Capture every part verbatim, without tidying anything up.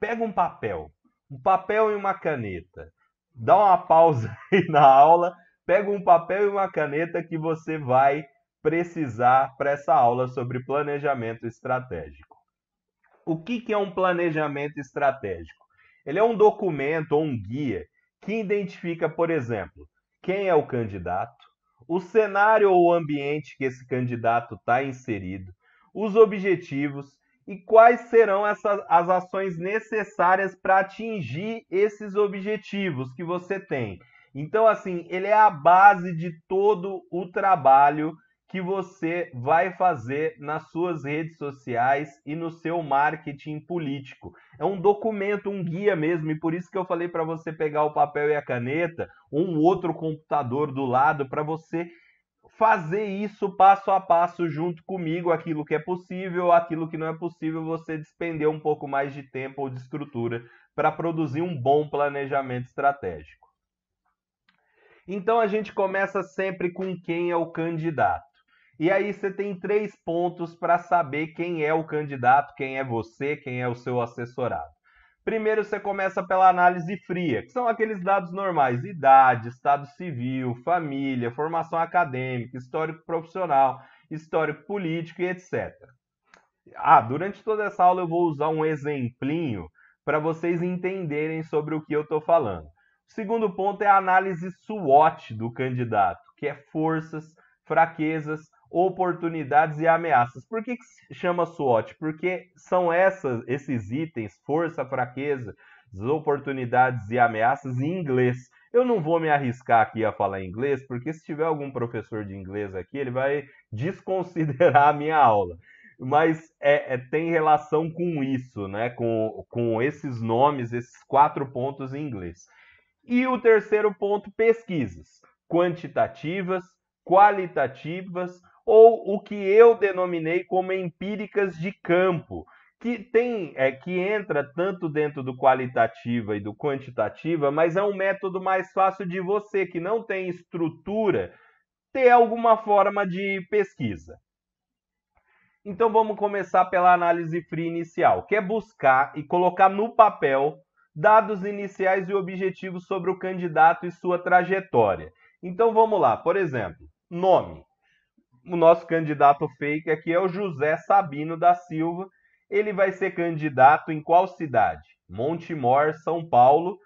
pega um papel, um papel e uma caneta. Dá uma pausa aí na aula, pega um papel e uma caneta que você vai precisar para essa aula sobre planejamento estratégico. O que que é um planejamento estratégico? Ele é um documento ou um guia que identifica, por exemplo, quem é o candidato, o cenário ou ambiente que esse candidato está inserido, os objetivos e quais serão essas, as ações necessárias para atingir esses objetivos que você tem. Então, assim, ele é a base de todo o trabalho que você vai fazer nas suas redes sociais e no seu marketing político. É um documento, um guia mesmo, e por isso que eu falei para você pegar o papel e a caneta, ou um outro computador do lado, para você fazer isso passo a passo junto comigo, aquilo que é possível, aquilo que não é possível, você despender um pouco mais de tempo ou de estrutura para produzir um bom planejamento estratégico. Então a gente começa sempre com quem é o candidato. E aí você tem três pontos para saber quem é o candidato, quem é você, quem é o seu assessorado. Primeiro você começa pela análise fria, que são aqueles dados normais: idade, estado civil, família, formação acadêmica, histórico profissional, histórico político e etcétera. Ah, durante toda essa aula eu vou usar um exemplinho para vocês entenderem sobre o que eu estou falando. O segundo ponto é a análise SWOT do candidato, que é forças, fraquezas, oportunidades e ameaças. Por que que se chama SWOT? Porque são essas, esses itens, força, fraqueza, oportunidades e ameaças, em inglês. Eu não vou me arriscar aqui a falar inglês, porque se tiver algum professor de inglês aqui, ele vai desconsiderar a minha aula. Mas é, é, tem relação com isso, né? com, com esses nomes, esses quatro pontos em inglês. E o terceiro ponto, pesquisas quantitativas, qualitativas, ou o que eu denominei como empíricas de campo, que tem é, que entra tanto dentro do qualitativo e do quantitativo, mas é um método mais fácil de você, que não tem estrutura, ter alguma forma de pesquisa. Então vamos começar pela análise fria inicial, que é buscar e colocar no papel dados iniciais e objetivos sobre o candidato e sua trajetória. Então vamos lá, por exemplo, nome. O nosso candidato fake aqui é o José Sabino da Silva. Ele vai ser candidato em qual cidade? Montemor, São Paulo.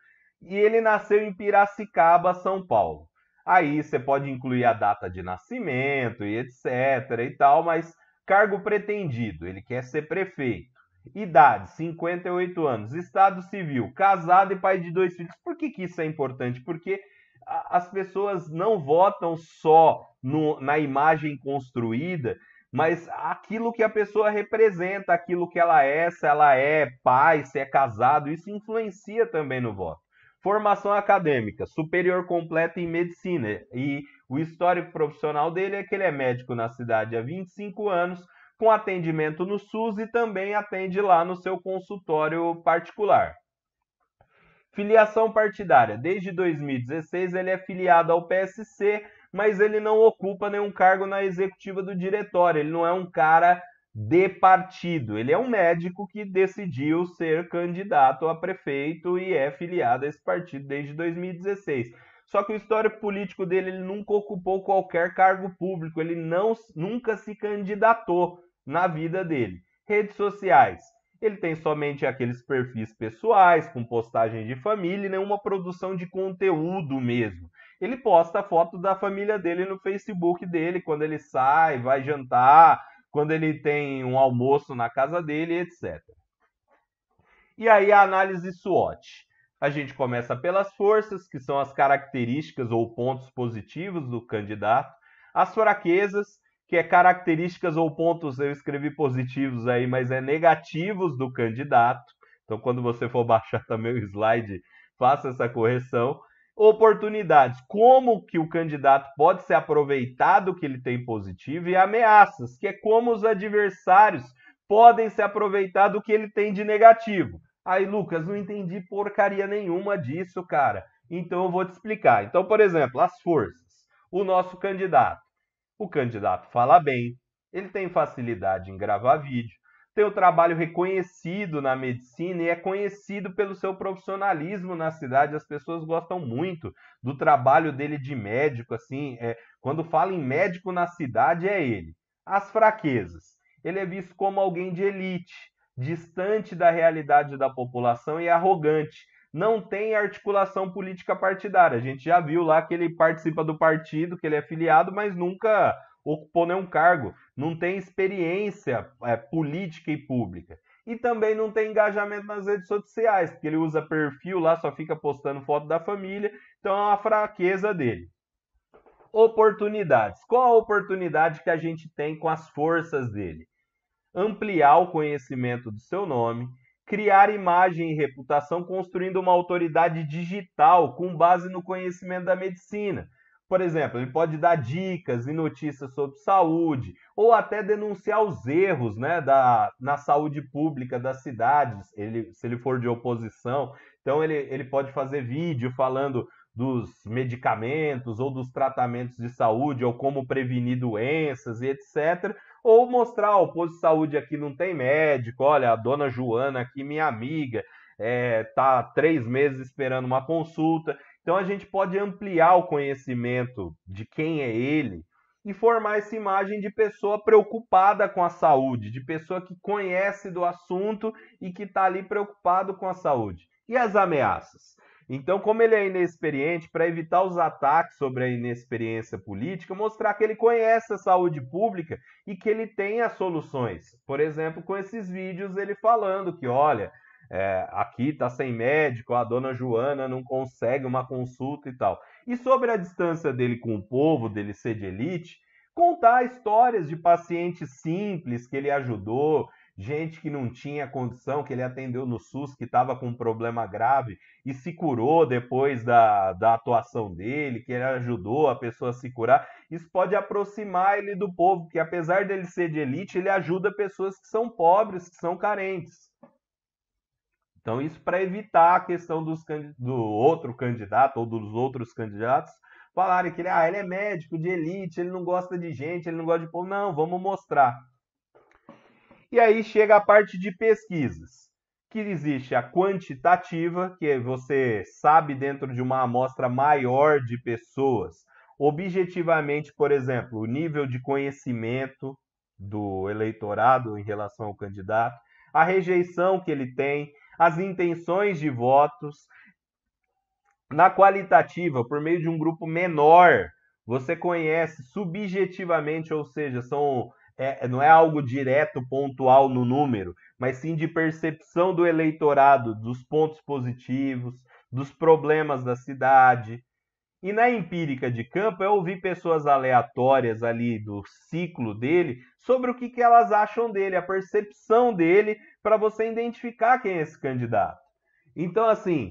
E ele nasceu em Piracicaba, São Paulo. Aí você pode incluir a data de nascimento e etcétera e tal, mas cargo pretendido, ele quer ser prefeito. Idade, cinquenta e oito anos. Estado civil, casado e pai de dois filhos. Por que que isso é importante? Porque as pessoas não votam só no, na imagem construída, mas aquilo que a pessoa representa, aquilo que ela é, se ela é pai, se é casado, isso influencia também no voto. Formação acadêmica, superior completa em medicina. E o histórico profissional dele é que ele é médico na cidade há vinte e cinco anos, com atendimento no SUS e também atende lá no seu consultório particular. Filiação partidária. Desde dois mil e dezesseis ele é filiado ao P S C, mas ele não ocupa nenhum cargo na executiva do diretório. Ele não é um cara de partido. Ele é um médico que decidiu ser candidato a prefeito e é filiado a esse partido desde dois mil e dezesseis. Só que o histórico político dele, ele nunca ocupou qualquer cargo público. Ele não, nunca se candidatou na vida dele. Redes sociais. Ele tem somente aqueles perfis pessoais, com postagem de família e nenhuma produção de conteúdo mesmo. Ele posta foto da família dele no Facebook dele, quando ele sai, vai jantar, quando ele tem um almoço na casa dele, etcétera. E aí a análise SWOT. A gente começa pelas forças, que são as características ou pontos positivos do candidato, as fraquezas, que é características ou pontos, eu escrevi positivos aí, mas é negativos do candidato. Então, quando você for baixar também o slide, faça essa correção. Oportunidades, como que o candidato pode ser aproveitado que ele tem positivo, e ameaças, que é como os adversários podem se aproveitar do que ele tem de negativo. Aí, Lucas, não entendi porcaria nenhuma disso, cara. Então, eu vou te explicar. Então, por exemplo, as forças. O nosso candidato. O candidato fala bem, ele tem facilidade em gravar vídeo, Teu trabalho reconhecido na medicina e é conhecido pelo seu profissionalismo na cidade. As pessoas gostam muito do trabalho dele de médico, assim, é, quando fala em médico na cidade é ele. As fraquezas. Ele é visto como alguém de elite, distante da realidade da população e arrogante. Não tem articulação política partidária. A gente já viu lá que ele participa do partido, que ele é filiado, mas nunca ocupou nenhum cargo, não tem experiência é, política e pública. E também não tem engajamento nas redes sociais, porque ele usa perfil lá, só fica postando foto da família, então é uma fraqueza dele. Oportunidades. Qual a oportunidade que a gente tem com as forças dele? Ampliar o conhecimento do seu nome, criar imagem e reputação construindo uma autoridade digital com base no conhecimento da medicina. Por exemplo, ele pode dar dicas e notícias sobre saúde, ou até denunciar os erros, né, da, na saúde pública das cidades, ele, se ele for de oposição. Então, ele, ele pode fazer vídeo falando dos medicamentos ou dos tratamentos de saúde, ou como prevenir doenças e etcétera. Ou mostrar, ó, o posto de saúde aqui não tem médico, olha, a dona Joana aqui, minha amiga, é, tá três meses esperando uma consulta. Então a gente pode ampliar o conhecimento de quem é ele e formar essa imagem de pessoa preocupada com a saúde, de pessoa que conhece do assunto e que está ali preocupado com a saúde. E as ameaças? Então, como ele é inexperiente, para evitar os ataques sobre a inexperiência política, mostrar que ele conhece a saúde pública e que ele tem as soluções. Por exemplo, com esses vídeos ele falando que, olha... É, aqui está sem médico, a dona Joana não consegue uma consulta e tal. E sobre a distância dele com o povo, dele ser de elite, contar histórias de pacientes simples que ele ajudou, gente que não tinha condição, que ele atendeu no SUS, que estava com um problema grave e se curou depois da, da atuação dele, que ele ajudou a pessoa a se curar. Isso pode aproximar ele do povo, porque apesar dele ser de elite, ele ajuda pessoas que são pobres, que são carentes. Então, isso para evitar a questão dos, do outro candidato ou dos outros candidatos falarem que ele, ah, ele é médico de elite, ele não gosta de gente, ele não gosta de povo. Não, vamos mostrar. E aí chega a parte de pesquisas, que existe a quantitativa, que você sabe dentro de uma amostra maior de pessoas, objetivamente, por exemplo, o nível de conhecimento do eleitorado em relação ao candidato, a rejeição que ele tem, as intenções de votos. Na qualitativa, por meio de um grupo menor, você conhece subjetivamente, ou seja, são, é, não é algo direto, pontual no número, mas sim de percepção do eleitorado, dos pontos positivos, dos problemas da cidade. E na empírica de campo, eu ouvi pessoas aleatórias ali do ciclo dele sobre o que, que elas acham dele, a percepção dele, para você identificar quem é esse candidato. Então, assim,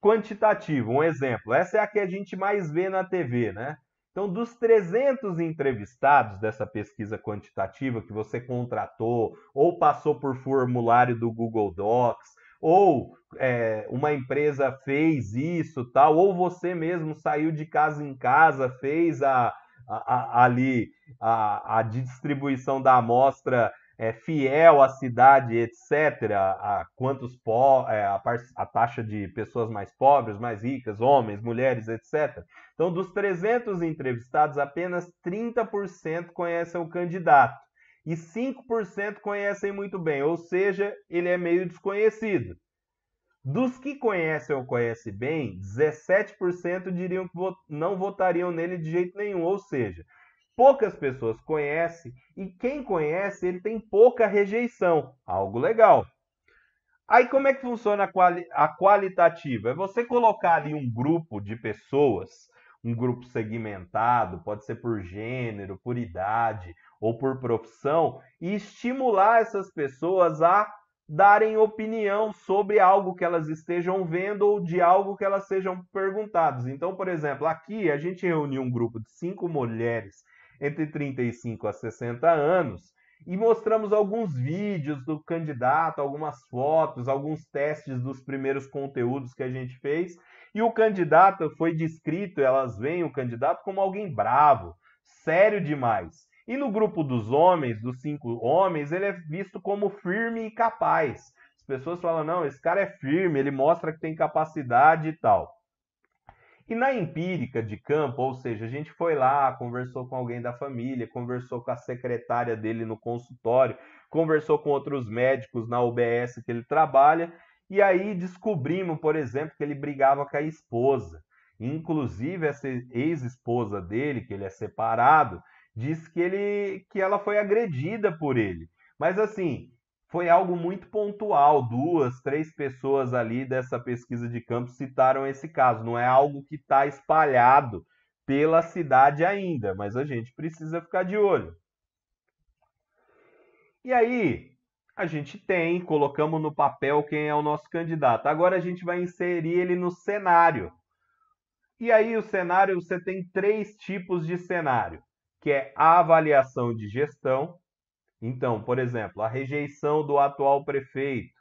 quantitativo, um exemplo. Essa é a que a gente mais vê na T V, né? Então, dos trezentos entrevistados dessa pesquisa quantitativa que você contratou ou passou por formulário do Google Docs, ou é, uma empresa fez isso, tal, ou você mesmo saiu de casa em casa, fez a, a, a, ali a, a distribuição da amostra é, fiel à cidade, etcétera, a, quantos po é, a, a taxa de pessoas mais pobres, mais ricas, homens, mulheres, etcétera. Então, dos trezentos entrevistados, apenas trinta por cento conhecem o candidato. E cinco por cento conhecem muito bem, ou seja, ele é meio desconhecido. Dos que conhecem ou conhecem bem, dezessete por cento diriam que não votariam nele de jeito nenhum, ou seja, poucas pessoas conhecem e quem conhece, ele tem pouca rejeição, algo legal. Aí como é que funciona a, quali a qualitativa? É você colocar ali um grupo de pessoas, um grupo segmentado, pode ser por gênero, por idade ou por profissão, e estimular essas pessoas a darem opinião sobre algo que elas estejam vendo ou de algo que elas sejam perguntadas. Então, por exemplo, aqui a gente reuniu um grupo de cinco mulheres entre trinta e cinco a sessenta anos e mostramos alguns vídeos do candidato, algumas fotos, alguns testes dos primeiros conteúdos que a gente fez, e o candidato foi descrito, elas veem o candidato como alguém bravo, sério demais. E no grupo dos homens, dos cinco homens, ele é visto como firme e capaz. As pessoas falam, não, esse cara é firme, ele mostra que tem capacidade e tal. E na empírica de campo, ou seja, a gente foi lá, conversou com alguém da família, conversou com a secretária dele no consultório, conversou com outros médicos na U B S que ele trabalha, e aí descobrimos, por exemplo, que ele brigava com a esposa. Inclusive, essa ex-esposa dele, que ele é separado, disse que, ele, que ela foi agredida por ele. Mas assim, foi algo muito pontual. Duas, três pessoas ali dessa pesquisa de campo citaram esse caso. Não é algo que está espalhado pela cidade ainda, mas a gente precisa ficar de olho. E aí, a gente tem, colocamos no papel quem é o nosso candidato. Agora a gente vai inserir ele no cenário. E aí o cenário, você tem três tipos de cenário, que é a avaliação de gestão. Então, por exemplo, a rejeição do atual prefeito,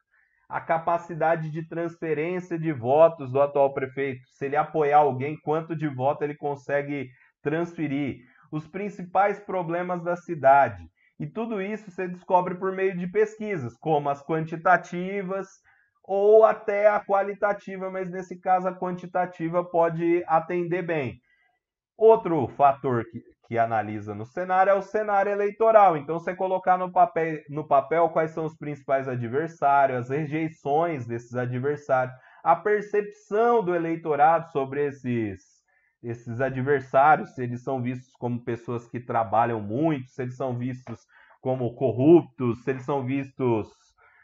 a capacidade de transferência de votos do atual prefeito, se ele apoiar alguém, quanto de voto ele consegue transferir, os principais problemas da cidade. E tudo isso você descobre por meio de pesquisas, como as quantitativas, ou até a qualitativa, mas nesse caso a quantitativa pode atender bem. Outro fator que, que analisa no cenário é o cenário eleitoral. Então, você colocar no papel, no papel quais são os principais adversários, as rejeições desses adversários, a percepção do eleitorado sobre esses, esses adversários, se eles são vistos como pessoas que trabalham muito, se eles são vistos como corruptos, se eles são vistos...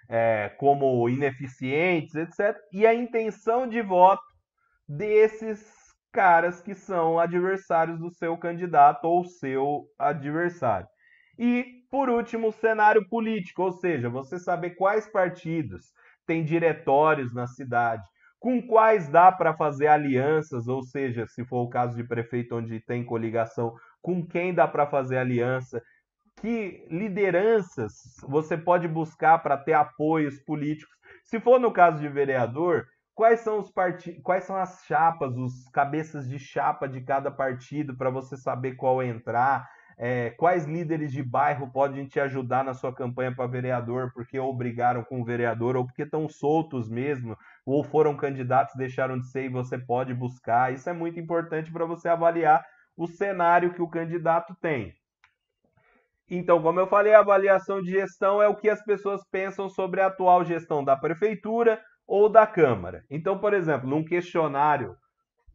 É, como ineficientes, etcétera. E a intenção de voto desses caras que são adversários do seu candidato ou seu adversário. E, por último, o cenário político, ou seja, você saber quais partidos têm diretórios na cidade, com quais dá para fazer alianças, ou seja, se for o caso de prefeito onde tem coligação, com quem dá para fazer aliança, que lideranças você pode buscar para ter apoios políticos. Se for no caso de vereador, quais são os partidos, quais são as chapas, os cabeças de chapa de cada partido para você saber qual entrar, é, quais líderes de bairro podem te ajudar na sua campanha para vereador, porque ou brigaram com o vereador, ou porque estão soltos mesmo, ou foram candidatos, deixaram de ser e você pode buscar. Isso é muito importante para você avaliar o cenário que o candidato tem. Então, como eu falei, a avaliação de gestão é o que as pessoas pensam sobre a atual gestão da prefeitura ou da Câmara. Então, por exemplo, num questionário,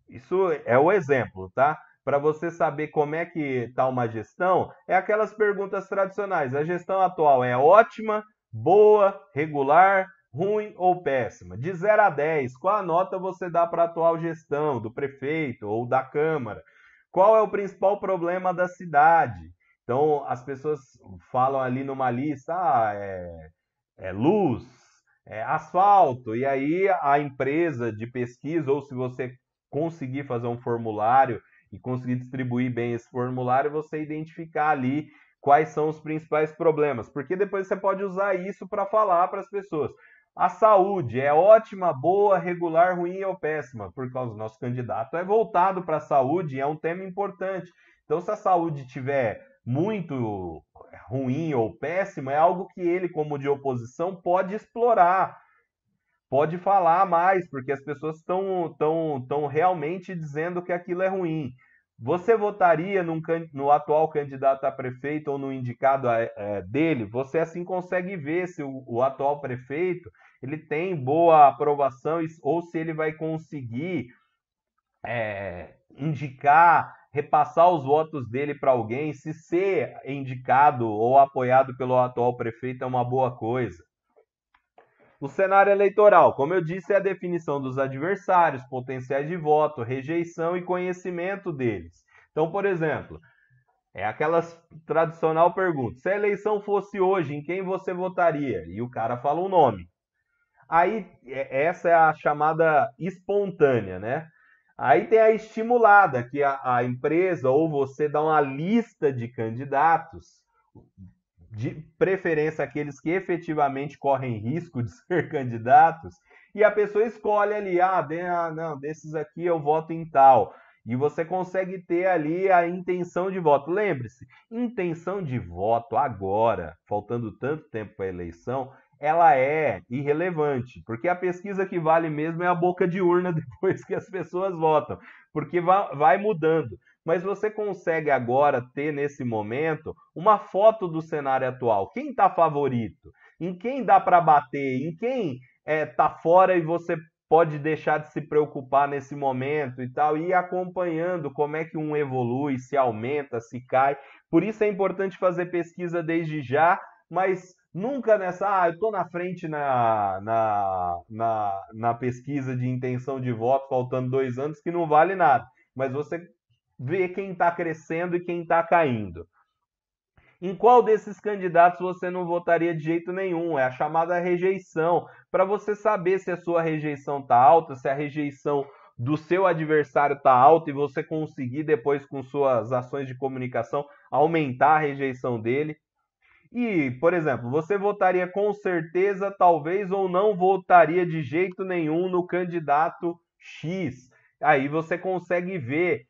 isso é o exemplo, tá? Para você saber como é que está uma gestão, é aquelas perguntas tradicionais. A gestão atual é ótima, boa, regular, ruim ou péssima? De zero a dez, qual a nota você dá para a atual gestão do prefeito ou da Câmara? Qual é o principal problema da cidade? Então, as pessoas falam ali numa lista, ah, é, é luz, é asfalto, e aí a empresa de pesquisa, ou se você conseguir fazer um formulário e conseguir distribuir bem esse formulário, você identificar ali quais são os principais problemas, porque depois você pode usar isso para falar para as pessoas. A saúde é ótima, boa, regular, ruim ou péssima, por causa do nosso candidato é voltado para a saúde e é um tema importante. Então, se a saúde tiver muito ruim ou péssimo, é algo que ele, como de oposição, pode explorar, pode falar mais, porque as pessoas estão tão, tão realmente dizendo que aquilo é ruim. Você votaria num, no atual candidato a prefeito ou no indicado a, é, dele? Você assim consegue ver se o, o atual prefeito ele tem boa aprovação ou se ele vai conseguir é, indicar... repassar os votos dele para alguém, se ser indicado ou apoiado pelo atual prefeito é uma boa coisa. O cenário eleitoral, como eu disse, é a definição dos adversários, potenciais de voto, rejeição e conhecimento deles. Então, por exemplo, é aquela tradicional pergunta, se a eleição fosse hoje, em quem você votaria? E o cara fala um nome. Aí, essa é a chamada espontânea, né? Aí tem a estimulada, que a, a empresa ou você dá uma lista de candidatos, de preferência aqueles que efetivamente correm risco de ser candidatos, e a pessoa escolhe ali, ah, de, ah não, desses aqui eu voto em tal. E você consegue ter ali a intenção de voto. Lembre-se, intenção de voto agora, faltando tanto tempo para a eleição, ela é irrelevante, porque a pesquisa que vale mesmo é a boca de urna depois que as pessoas votam, porque vai mudando. Mas você consegue agora ter, nesse momento, uma foto do cenário atual. Quem está favorito? Em quem dá para bater? Em quem está fora e você pode deixar de se preocupar nesse momento e tal, e ir acompanhando como é que um evolui, se aumenta, se cai. Por isso é importante fazer pesquisa desde já, mas nunca nessa, ah, eu estou na frente na, na, na, na pesquisa de intenção de voto, faltando dois anos, que não vale nada. Mas você vê quem está crescendo e quem está caindo. Em qual desses candidatos você não votaria de jeito nenhum? É a chamada rejeição. Para você saber se a sua rejeição está alta, se a rejeição do seu adversário está alta e você conseguir depois, com suas ações de comunicação, aumentar a rejeição dele. E, por exemplo, você votaria com certeza, talvez, ou não votaria de jeito nenhum no candidato X. Aí você consegue ver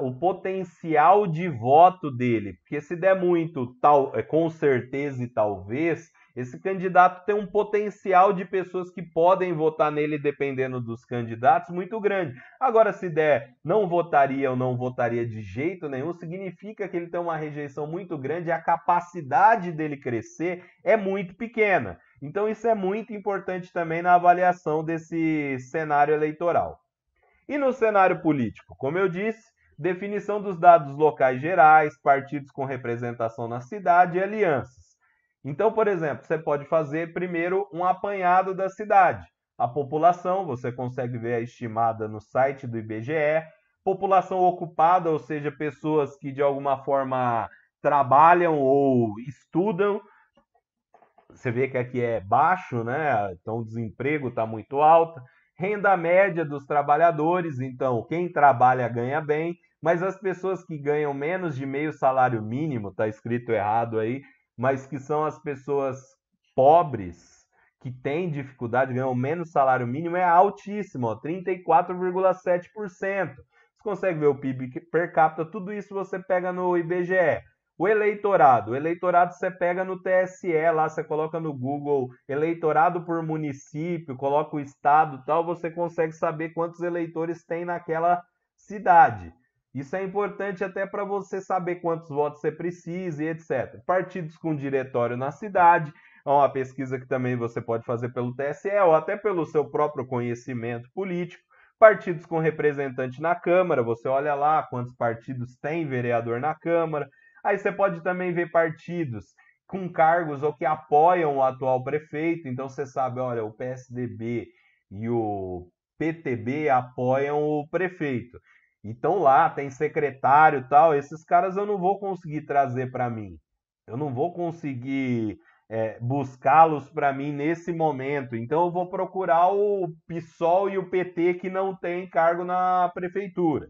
o potencial de voto dele, porque se der muito tal, com certeza e talvez, esse candidato tem um potencial de pessoas que podem votar nele, dependendo dos candidatos, muito grande. Agora, se der não votaria ou não votaria de jeito nenhum, significa que ele tem uma rejeição muito grande e a capacidade dele crescer é muito pequena. Então, isso é muito importante também na avaliação desse cenário eleitoral. E no cenário político, como eu disse, definição dos dados locais gerais, partidos com representação na cidade e alianças. Então, por exemplo, você pode fazer primeiro um apanhado da cidade. A população, você consegue ver a estimada no site do I B G E. População ocupada, ou seja, pessoas que de alguma forma trabalham ou estudam. Você vê que aqui é baixo, né? Então o desemprego está muito alto. Renda média dos trabalhadores, então quem trabalha ganha bem, mas as pessoas que ganham menos de meio salário mínimo, está escrito errado aí, mas que são as pessoas pobres, que têm dificuldade, ganham menos salário mínimo, é altíssimo, trinta e quatro vírgula sete por cento. Você consegue ver o P I B per capita, tudo isso você pega no I B G E. O eleitorado, o eleitorado você pega no T S E, lá você coloca no Google eleitorado por município, coloca o estado e tal, você consegue saber quantos eleitores tem naquela cidade. Isso é importante até para você saber quantos votos você precisa e etcétera. Partidos com diretório na cidade, é uma pesquisa que também você pode fazer pelo T S E ou até pelo seu próprio conhecimento político. Partidos com representante na Câmara, você olha lá quantos partidos tem vereador na Câmara. Aí você pode também ver partidos com cargos ou que apoiam o atual prefeito. Então você sabe, olha, o P S D B e o P T B apoiam o prefeito. Então lá tem secretário e tal. Esses caras eu não vou conseguir trazer para mim. Eu não vou conseguir é, buscá-los para mim nesse momento. Então eu vou procurar o PSOL e o P T que não tem cargo na prefeitura.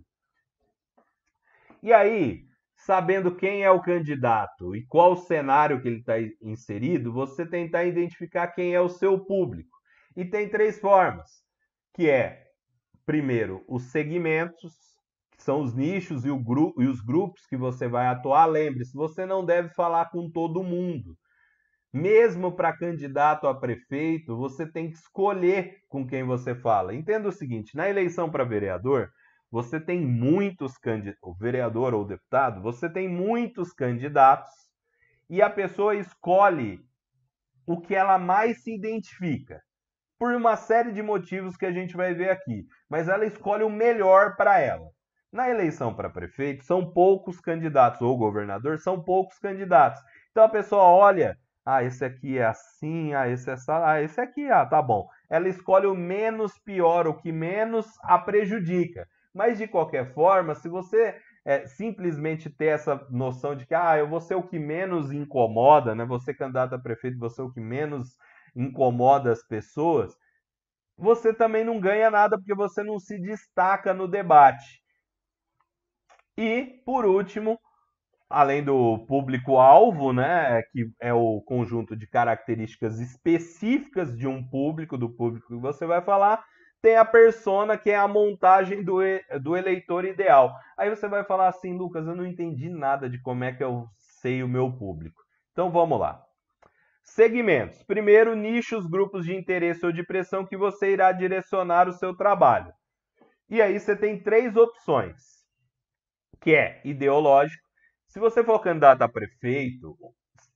E aí, sabendo quem é o candidato e qual cenário que ele está inserido, você tentar identificar quem é o seu público. E tem três formas, que é, primeiro, os segmentos, que são os nichos e, o gru e os grupos que você vai atuar. Lembre-se, você não deve falar com todo mundo. Mesmo para candidato a prefeito, você tem que escolher com quem você fala. Entenda o seguinte, na eleição para vereador, você tem muitos candidatos, vereador ou deputado, você tem muitos candidatos e a pessoa escolhe o que ela mais se identifica. Por uma série de motivos que a gente vai ver aqui, mas ela escolhe o melhor para ela. Na eleição para prefeito, são poucos candidatos, ou governador, são poucos candidatos. Então a pessoa olha, ah, esse aqui é assim, ah, esse é essa, ah, esse aqui, ah, tá bom. Ela escolhe o menos pior, o que menos a prejudica. Mas, de qualquer forma, se você é, simplesmente ter essa noção de que ah, eu vou ser o que menos incomoda, né? Você candidato a prefeito, você é o que menos incomoda as pessoas, você também não ganha nada porque você não se destaca no debate. E, por último, além do público-alvo, né, que é o conjunto de características específicas de um público, do público que você vai falar, tem a persona, que é a montagem do, do eleitor ideal. Aí você vai falar assim, Lucas, eu não entendi nada de como é que eu sei o meu público. Então vamos lá. Segmentos. Primeiro, nichos, grupos de interesse ou de pressão que você irá direcionar o seu trabalho. E aí você tem três opções, que é ideológico. Se você for candidato a prefeito,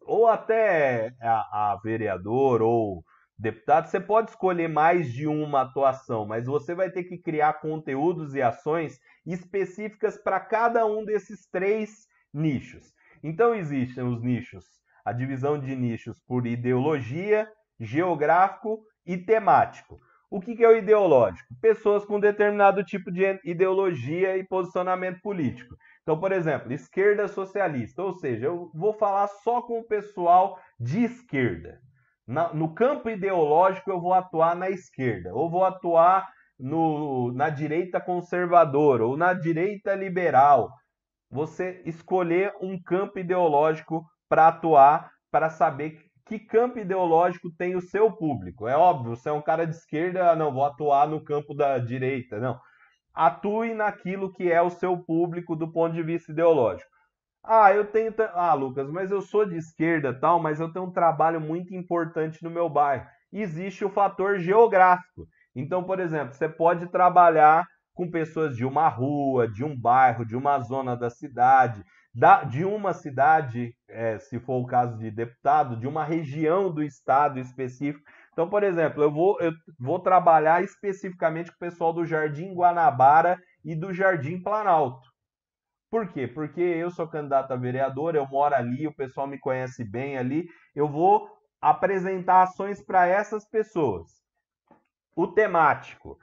ou até a, a vereador ou deputado, você pode escolher mais de uma atuação, mas você vai ter que criar conteúdos e ações específicas para cada um desses três nichos. Então existem os nichos, a divisão de nichos por ideologia, geográfico e temático. O que é o ideológico? Pessoas com determinado tipo de ideologia e posicionamento político. Então, por exemplo, esquerda socialista, ou seja, eu vou falar só com o pessoal de esquerda. No campo ideológico, eu vou atuar na esquerda, ou vou atuar no, na direita conservadora, ou na direita liberal. Você escolher um campo ideológico para atuar, para saber que campo ideológico tem o seu público. É óbvio, você é um cara de esquerda, não, vou atuar no campo da direita, não. Atue naquilo que é o seu público do ponto de vista ideológico. Ah, eu tenho... Ah, Lucas, mas eu sou de esquerda tal, mas eu tenho um trabalho muito importante no meu bairro. Existe o fator geográfico. Então, por exemplo, você pode trabalhar com pessoas de uma rua, de um bairro, de uma zona da cidade, de uma cidade, se for o caso de deputado, de uma região do estado específico. Então, por exemplo, eu vou, eu vou trabalhar especificamente com o pessoal do Jardim Guanabara e do Jardim Planalto. Por quê? Porque eu sou candidato a vereador, eu moro ali, o pessoal me conhece bem ali, eu vou apresentar ações para essas pessoas. O temático,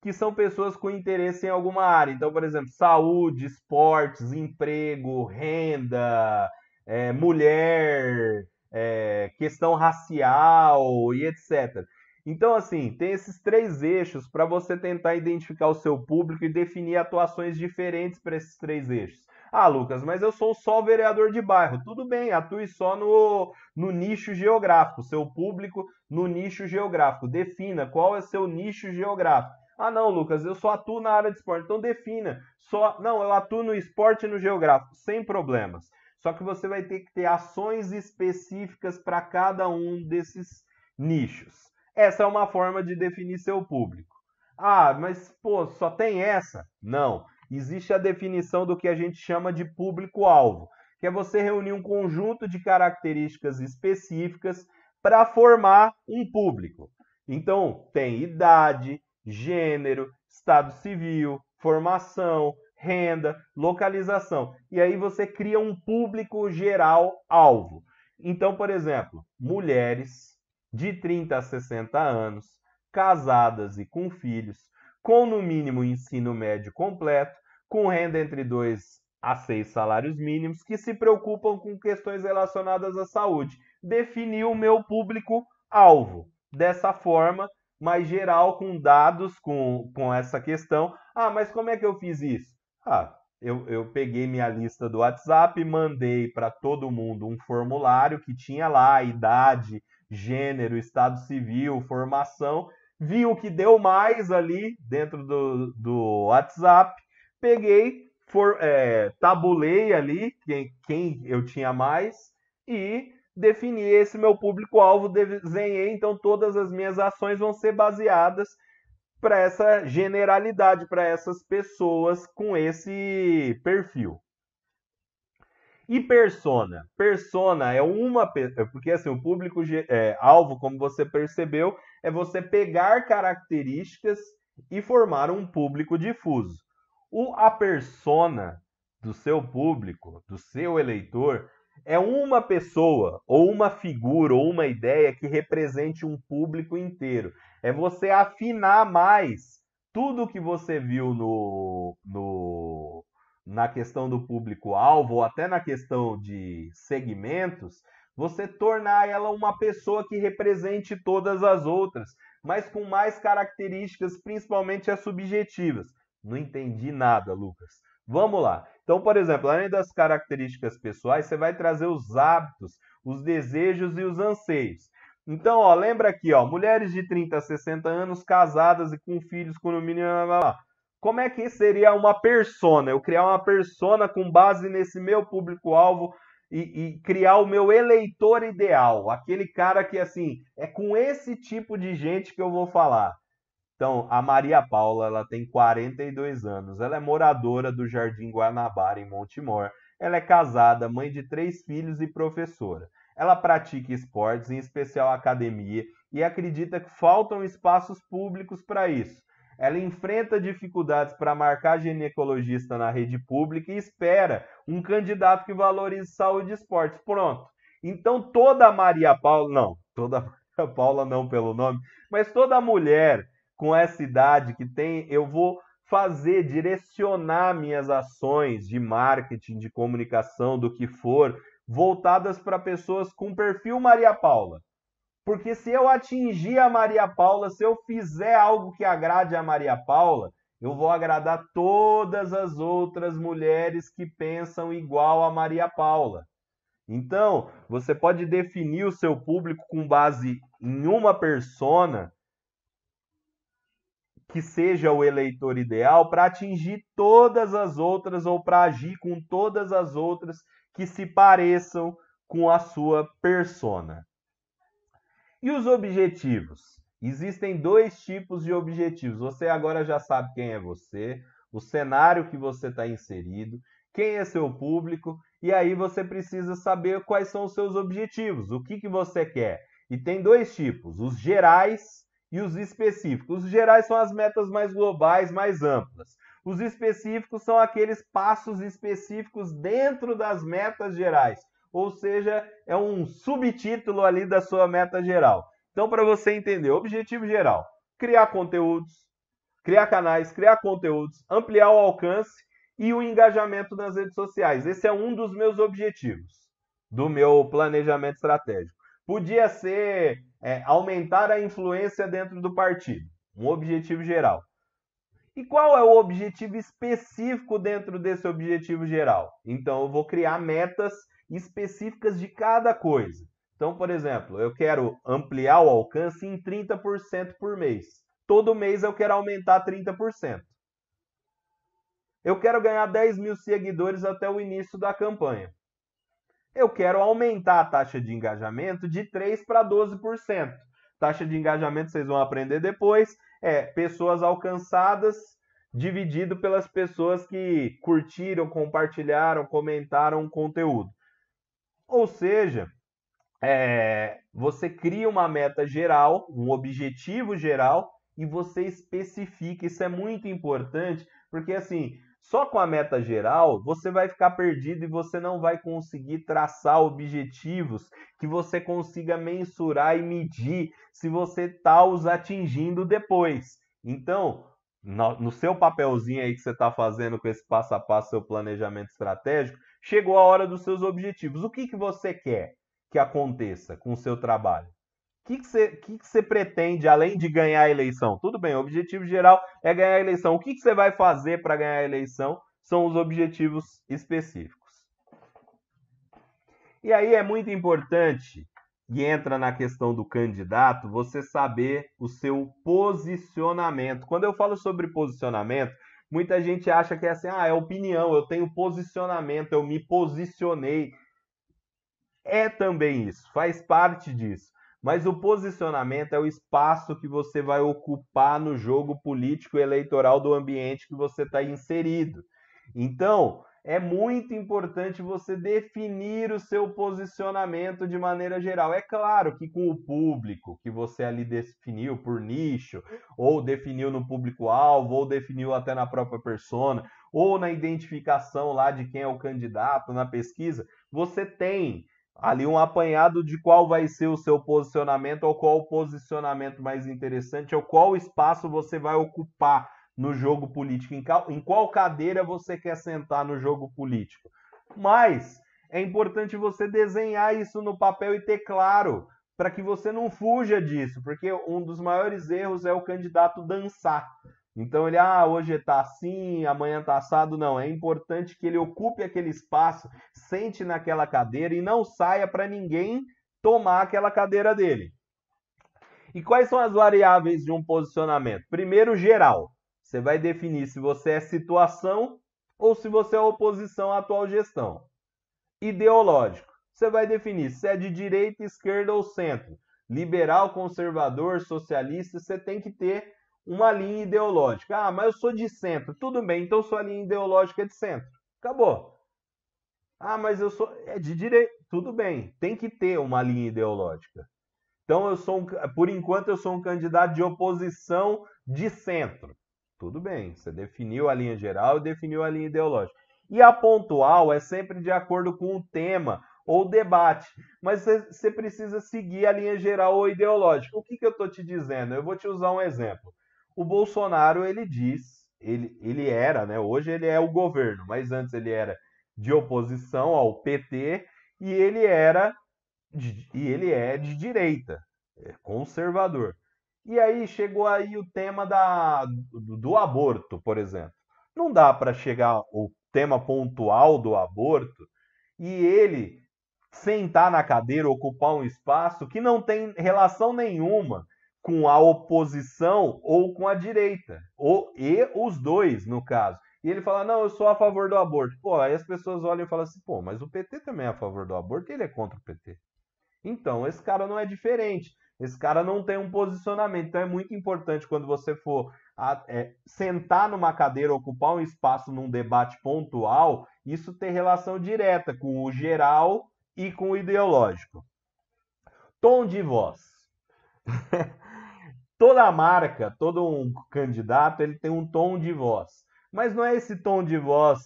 que são pessoas com interesse em alguma área. Então, por exemplo, saúde, esportes, emprego, renda, é, mulher, é, questão racial e etcétera. Então, assim, tem esses três eixos para você tentar identificar o seu público e definir atuações diferentes para esses três eixos. Ah, Lucas, mas eu sou só vereador de bairro. Tudo bem, atue só no, no nicho geográfico, seu público no nicho geográfico. Defina qual é seu nicho geográfico. Ah, não, Lucas, eu só atuo na área de esporte. Então defina. Só, não, eu atuo no esporte e no geográfico, sem problemas. Só que você vai ter que ter ações específicas para cada um desses nichos. Essa é uma forma de definir seu público. Ah, mas pô, só tem essa? Não. Existe a definição do que a gente chama de público-alvo, que é você reunir um conjunto de características específicas para formar um público. Então, tem idade, gênero, estado civil, formação, renda, localização. E aí você cria um público geral-alvo. Então, por exemplo, mulheres de trinta a sessenta anos, casadas e com filhos, com no mínimo ensino médio completo, com renda entre dois a seis salários mínimos, que se preocupam com questões relacionadas à saúde. Defini o meu público-alvo. Dessa forma, mais geral, com dados, com, com essa questão. Ah, mas como é que eu fiz isso? Ah, eu, eu peguei minha lista do WhatsApp, mandei para todo mundo um formulário que tinha lá a idade, gênero, estado civil, formação, vi o que deu mais ali dentro do, do WhatsApp, peguei, for, é, tabulei ali quem, quem eu tinha mais e defini esse meu público-alvo, desenhei, então todas as minhas ações vão ser baseadas para essa generalidade, para essas pessoas com esse perfil. E persona? Persona é uma... Porque assim, o público-alvo, como você percebeu, é você pegar características e formar um público difuso. O, a persona do seu público, do seu eleitor, é uma pessoa, ou uma figura, ou uma ideia que represente um público inteiro. É você afinar mais tudo que você viu no... no... na questão do público-alvo, ou até na questão de segmentos, você tornar ela uma pessoa que represente todas as outras, mas com mais características, principalmente as subjetivas. Não entendi nada, Lucas. Vamos lá. Então, por exemplo, além das características pessoais, você vai trazer os hábitos, os desejos e os anseios. Então, ó, lembra aqui, ó, mulheres de trinta a sessenta anos, casadas e com filhos, com no mínimo... Blá, blá, blá. Como é que seria uma persona? Eu criar uma persona com base nesse meu público-alvo e, e criar o meu eleitor ideal. Aquele cara que, assim, é com esse tipo de gente que eu vou falar. Então, a Maria Paula, ela tem quarenta e dois anos. Ela é moradora do Jardim Guanabara, em Montemor. Ela é casada, mãe de três filhos e professora. Ela pratica esportes, em especial academia, e acredita que faltam espaços públicos para isso. Ela enfrenta dificuldades para marcar ginecologista na rede pública e espera um candidato que valorize saúde e esportes. Pronto. Então toda a Maria Paula, não, toda a Maria Paula não pelo nome, mas toda mulher com essa idade que tem, eu vou fazer, direcionar minhas ações de marketing, de comunicação, do que for, voltadas para pessoas com perfil Maria Paula. Porque se eu atingir a Maria Paula, se eu fizer algo que agrade a Maria Paula, eu vou agradar todas as outras mulheres que pensam igual a Maria Paula. Então, você pode definir o seu público com base em uma persona que seja o eleitor ideal para atingir todas as outras ou para agir com todas as outras que se pareçam com a sua persona. E os objetivos? Existem dois tipos de objetivos. Você agora já sabe quem é você, o cenário que você está inserido, quem é seu público, e aí você precisa saber quais são os seus objetivos, o que, que você quer. E tem dois tipos, os gerais e os específicos. Os gerais são as metas mais globais, mais amplas. Os específicos são aqueles passos específicos dentro das metas gerais. Ou seja, é um subtítulo ali da sua meta geral. Então, para você entender, objetivo geral, criar conteúdos, criar canais, criar conteúdos, ampliar o alcance e o engajamento nas redes sociais. Esse é um dos meus objetivos, do meu planejamento estratégico. Podia ser é, aumentar a influência dentro do partido, um objetivo geral. E qual é o objetivo específico dentro desse objetivo geral? Então, eu vou criar metas específicas de cada coisa. Então, por exemplo, eu quero ampliar o alcance em trinta por cento por mês. Todo mês eu quero aumentar trinta por cento. Eu quero ganhar dez mil seguidores até o início da campanha. Eu quero aumentar a taxa de engajamento de três por cento para doze por cento. Taxa de engajamento, vocês vão aprender depois, é pessoas alcançadas dividido pelas pessoas que curtiram, compartilharam, comentaram o conteúdo. Ou seja, é, você cria uma meta geral, um objetivo geral, e você especifica. Isso é muito importante, porque assim, só com a meta geral, você vai ficar perdido e você não vai conseguir traçar objetivos que você consiga mensurar e medir se você está os atingindo depois. Então, no, no seu papelzinho aí que você está fazendo com esse passo a passo, seu planejamento estratégico, chegou a hora dos seus objetivos. O que, que você quer que aconteça com o seu trabalho? O que, que, você, que, que você pretende, além de ganhar a eleição? Tudo bem, o objetivo geral é ganhar a eleição. O que, que você vai fazer para ganhar a eleição são os objetivos específicos. E aí é muito importante, e entra na questão do candidato, você saber o seu posicionamento. Quando eu falo sobre posicionamento, muita gente acha que é assim, ah, é opinião, eu tenho posicionamento, eu me posicionei. É também isso, faz parte disso. Mas o posicionamento é o espaço que você vai ocupar no jogo político e eleitoral do ambiente que você está inserido. Então, é muito importante você definir o seu posicionamento de maneira geral. É claro que com o público que você ali definiu por nicho, ou definiu no público-alvo, ou definiu até na própria persona, ou na identificação lá de quem é o candidato na pesquisa, você tem ali um apanhado de qual vai ser o seu posicionamento, ou qual o posicionamento mais interessante, ou qual espaço você vai ocupar no jogo político, em qual cadeira você quer sentar no jogo político. Mas é importante você desenhar isso no papel e ter claro, para que você não fuja disso, porque um dos maiores erros é o candidato dançar. Então ele, ah, hoje tá assim, amanhã tá assado. Não, é importante que ele ocupe aquele espaço, sente naquela cadeira e não saia para ninguém tomar aquela cadeira dele. E quais são as variáveis de um posicionamento? Primeiro, geral. Você vai definir se você é situação ou se você é oposição à atual gestão. Ideológico. Você vai definir se é de direita, esquerda ou centro. Liberal, conservador, socialista, você tem que ter uma linha ideológica. Ah, mas eu sou de centro. Tudo bem, então sua linha ideológica é de centro. Acabou. Ah, mas eu sou... é de direita. Tudo bem, tem que ter uma linha ideológica. Então, eu sou um... por enquanto, eu sou um candidato de oposição de centro. Tudo bem, você definiu a linha geral e definiu a linha ideológica. E a pontual é sempre de acordo com o tema ou debate. Mas você precisa seguir a linha geral ou ideológica. O que, que eu estou te dizendo? Eu vou te usar um exemplo. O Bolsonaro, ele diz, ele, ele era, né? Hoje ele é o governo, mas antes ele era de oposição ao P T e ele era... e ele é de direita, é conservador. E aí chegou aí o tema da, do, do aborto, por exemplo. Não dá para chegar ao tema pontual do aborto e ele sentar na cadeira, ocupar um espaço que não tem relação nenhuma com a oposição ou com a direita, ou, e os dois, no caso. E ele fala, não, eu sou a favor do aborto. Pô, aí as pessoas olham e falam assim, pô, mas o P T também é a favor do aborto e ele é contra o P T. Então, esse cara não é diferente. Esse cara não tem um posicionamento. Então, é muito importante quando você for a, é, sentar numa cadeira, ocupar um espaço num debate pontual, isso ter relação direta com o geral e com o ideológico. Tom de voz. Toda marca, todo um candidato, ele tem um tom de voz. Mas não é esse tom de voz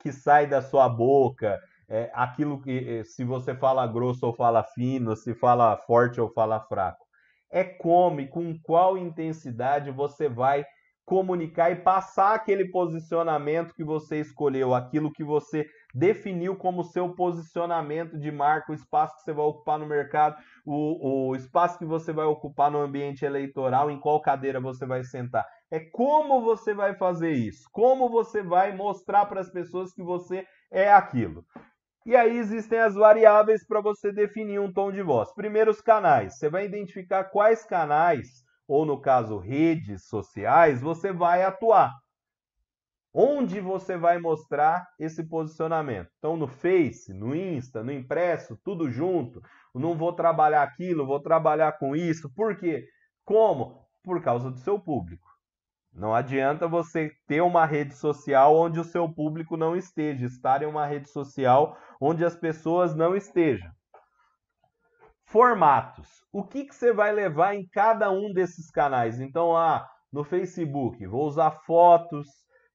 que sai da sua boca... É aquilo que, se você fala grosso ou fala fino, se fala forte ou fala fraco. É como e com qual intensidade você vai comunicar e passar aquele posicionamento que você escolheu, aquilo que você definiu como seu posicionamento de marca, o espaço que você vai ocupar no mercado, o, o espaço que você vai ocupar no ambiente eleitoral, em qual cadeira você vai sentar. É como você vai fazer isso, como você vai mostrar para as pessoas que você é aquilo. E aí existem as variáveis para você definir um tom de voz. Primeiro, os canais. Você vai identificar quais canais, ou no caso redes sociais, você vai atuar. Onde você vai mostrar esse posicionamento. Então no Face, no Insta, no impresso, tudo junto. Não vou trabalhar aquilo, vou trabalhar com isso. Por quê? Como? Por causa do seu público. Não adianta você ter uma rede social onde o seu público não esteja, estar em uma rede social onde as pessoas não estejam. Formatos. O que, que você vai levar em cada um desses canais? Então, ah, no Facebook, vou usar fotos.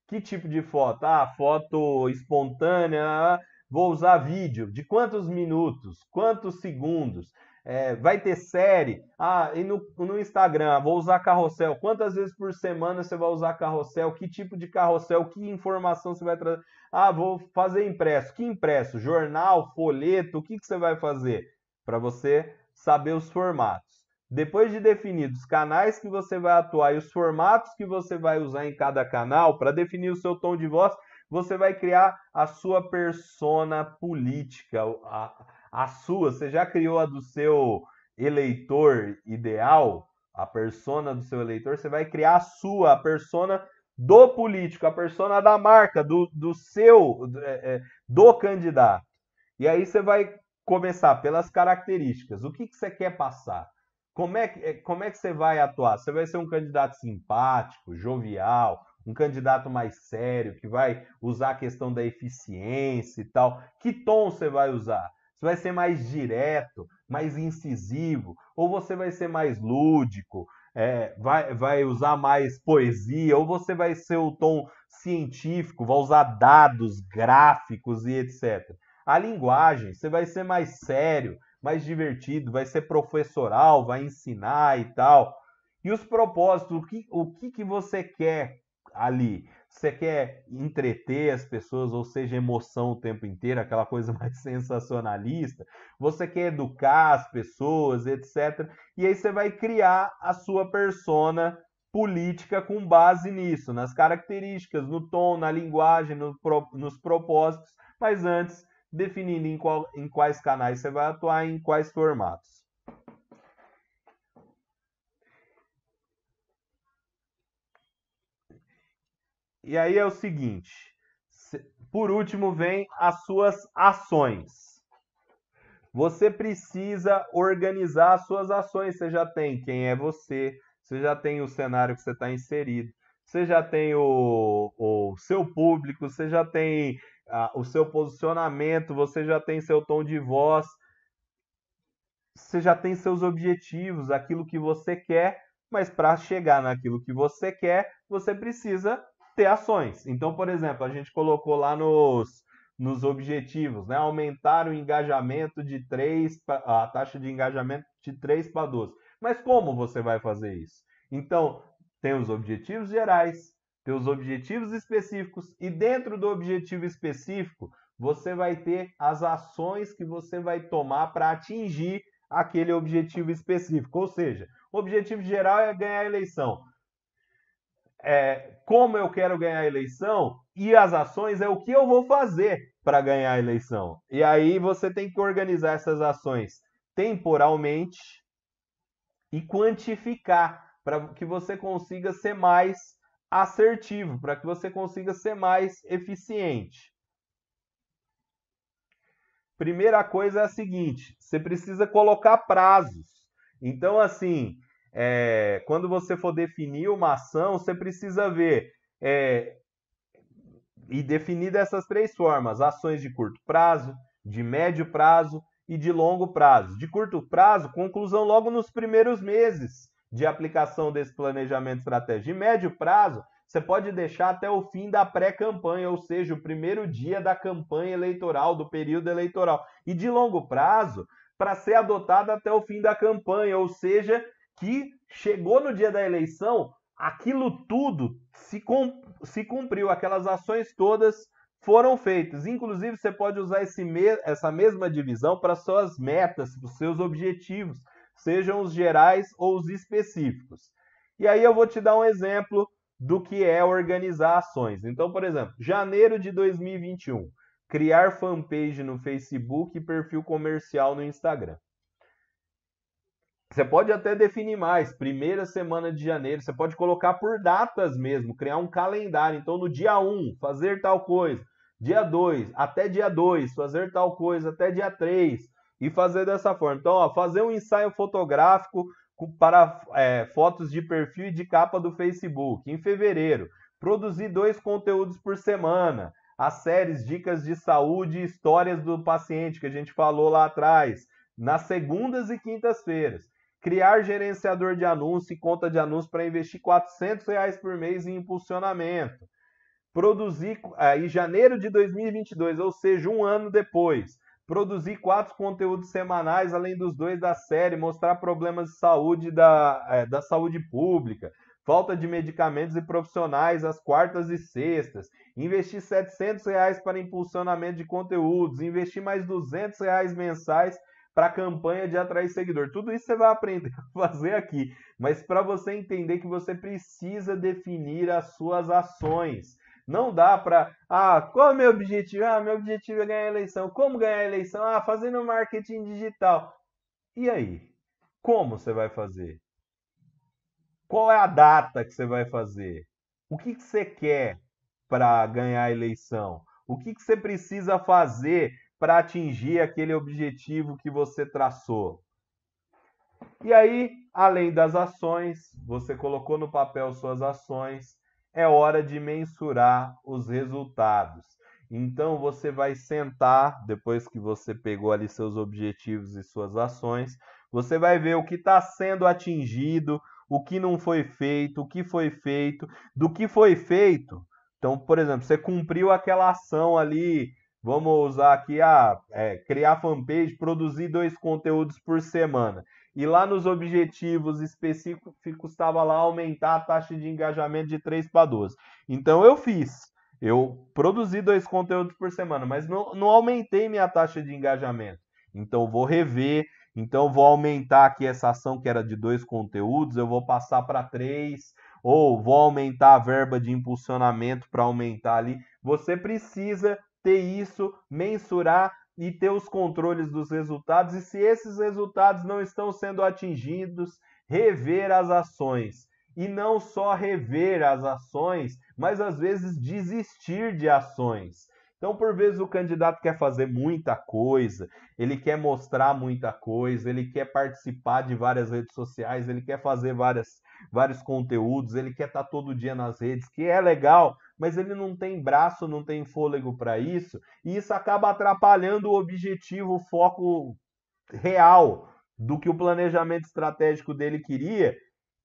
Que tipo de foto? Ah, foto espontânea. Vou usar vídeo. De quantos minutos? Quantos segundos? É, vai ter série, ah, e no, no Instagram, vou usar carrossel, quantas vezes por semana você vai usar carrossel, que tipo de carrossel, que informação você vai trazer, ah, vou fazer impresso, que impresso, jornal, folheto, o que, que você vai fazer? Para você saber os formatos. Depois de definidos os canais que você vai atuar e os formatos que você vai usar em cada canal, para definir o seu tom de voz, você vai criar a sua persona política, a A sua, você já criou a do seu eleitor ideal, a persona do seu eleitor, você vai criar a sua, a persona do político, a persona da marca, do, do seu, do candidato. E aí você vai começar pelas características, o que, que você quer passar, como é, que, como é que você vai atuar, você vai ser um candidato simpático, jovial, um candidato mais sério, que vai usar a questão da eficiência e tal, que tom você vai usar? Você vai ser mais direto, mais incisivo, ou você vai ser mais lúdico, é, vai, vai usar mais poesia, ou você vai ser o tom científico, vai usar dados, gráficos e etcétera. A linguagem, você vai ser mais sério, mais divertido, vai ser professoral, vai ensinar e tal. E os propósitos, o que, o que, que você quer ali? Você quer entreter as pessoas, ou seja, emoção o tempo inteiro, aquela coisa mais sensacionalista. Você quer educar as pessoas, etcétera. E aí você vai criar a sua persona política com base nisso, nas características, no tom, na linguagem, no, nos propósitos. Mas antes, definindo em, qual, em quais canais você vai atuar e em quais formatos. E aí é o seguinte, por último vem as suas ações. Você precisa organizar as suas ações. Você já tem quem é você, você já tem o cenário que você está inserido, você já tem o, o seu público, você já tem a, o seu posicionamento, você já tem seu tom de voz, você já tem seus objetivos, aquilo que você quer, mas para chegar naquilo que você quer, você precisa ter ações. Então, por exemplo, a gente colocou lá nos, nos objetivos, né? Aumentar o engajamento de três, a taxa de engajamento de três para doze. Mas como você vai fazer isso? Então, tem os objetivos gerais, tem os objetivos específicos e dentro do objetivo específico, você vai ter as ações que você vai tomar para atingir aquele objetivo específico. Ou seja, o objetivo geral é ganhar a eleição. É, como eu quero ganhar a eleição e as ações é o que eu vou fazer para ganhar a eleição. E aí você tem que organizar essas ações temporalmente e quantificar para que você consiga ser mais assertivo, para que você consiga ser mais eficiente. Primeira coisa é a seguinte, você precisa colocar prazos. Então, assim, é, quando você for definir uma ação, você precisa ver é, e definir dessas três formas, ações de curto prazo, de médio prazo e de longo prazo. De curto prazo, conclusão logo nos primeiros meses de aplicação desse planejamento estratégico. De médio prazo, você pode deixar até o fim da pré-campanha, ou seja, o primeiro dia da campanha eleitoral, do período eleitoral. E de longo prazo, para ser adotado até o fim da campanha, ou seja, que chegou no dia da eleição, aquilo tudo se cumpriu, aquelas ações todas foram feitas. Inclusive, você pode usar esse me- essa mesma divisão para suas metas, para os seus objetivos, sejam os gerais ou os específicos. E aí eu vou te dar um exemplo do que é organizar ações. Então, por exemplo, janeiro de dois mil e vinte e um, criar fanpage no Facebook e perfil comercial no Instagram. Você pode até definir mais, primeira semana de janeiro, você pode colocar por datas mesmo, criar um calendário. Então, no dia um, fazer tal coisa, dia dois, até dia dois, fazer tal coisa, até dia três, e fazer dessa forma. Então, ó, fazer um ensaio fotográfico para é, fotos de perfil e de capa do Facebook. Em fevereiro, produzir dois conteúdos por semana, as séries Dicas de Saúde e Histórias do Paciente, que a gente falou lá atrás, nas segundas e quintas-feiras. Criar gerenciador de anúncio e conta de anúncio para investir quatrocentos reais por mês em impulsionamento. Produzir em janeiro de dois mil e vinte e dois, ou seja, um ano depois. Produzir quatro conteúdos semanais, além dos dois da série. Mostrar problemas de saúde da, é, da saúde pública. Falta de medicamentos e profissionais às quartas e sextas. Investir setecentos reais para impulsionamento de conteúdos. Investir mais duzentos reais mensais para a campanha de atrair seguidor. Tudo isso você vai aprender a fazer aqui. Mas para você entender que você precisa definir as suas ações. Não dá para... Ah, qual é o meu objetivo? Ah, meu objetivo é ganhar a eleição. Como ganhar a eleição? Ah, fazendo marketing digital. E aí? Como você vai fazer? Qual é a data que você vai fazer? O que, que você quer para ganhar a eleição? O que, que você precisa fazer para atingir aquele objetivo que você traçou? E aí, além das ações, você colocou no papel suas ações, é hora de mensurar os resultados. Então, você vai sentar, depois que você pegou ali seus objetivos e suas ações, você vai ver o que está sendo atingido, o que não foi feito, o que foi feito, do que foi feito. Então, por exemplo, você cumpriu aquela ação ali, vamos usar aqui a é, criar fanpage, produzir dois conteúdos por semana. E lá nos objetivos específicos estava lá aumentar a taxa de engajamento de três para doze. Então eu fiz, eu produzi dois conteúdos por semana, mas não, não aumentei minha taxa de engajamento. Então vou rever, então vou aumentar aqui essa ação que era de dois conteúdos, eu vou passar para três, ou vou aumentar a verba de impulsionamento para aumentar ali. Você precisa ter isso, mensurar e ter os controles dos resultados. E se esses resultados não estão sendo atingidos, rever as ações. e não só rever as ações, mas às vezes desistir de ações. Então, por vezes, o candidato quer fazer muita coisa, ele quer mostrar muita coisa, ele quer participar de várias redes sociais, ele quer fazer várias, vários conteúdos, ele quer estar todo dia nas redes, que é legal, mas ele não tem braço, não tem fôlego para isso, e isso acaba atrapalhando o objetivo, o foco real do que o planejamento estratégico dele queria,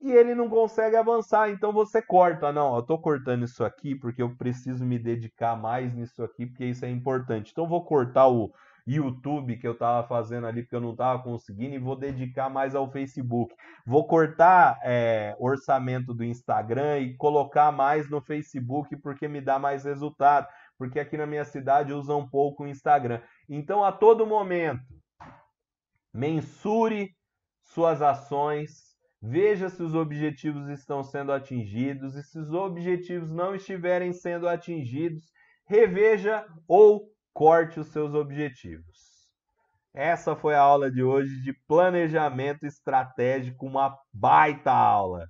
e ele não consegue avançar, então você corta. Não, eu estou cortando isso aqui porque eu preciso me dedicar mais nisso aqui, porque isso é importante. Então vou cortar o YouTube que eu estava fazendo ali, porque eu não estava conseguindo, e vou dedicar mais ao Facebook. Vou cortar é, orçamento do Instagram e colocar mais no Facebook, porque me dá mais resultado, porque aqui na minha cidade usam um pouco o Instagram. Então, a todo momento, mensure suas ações, veja se os objetivos estão sendo atingidos, e se os objetivos não estiverem sendo atingidos, reveja ou corte os seus objetivos. Essa foi a aula de hoje de planejamento estratégico, uma baita aula.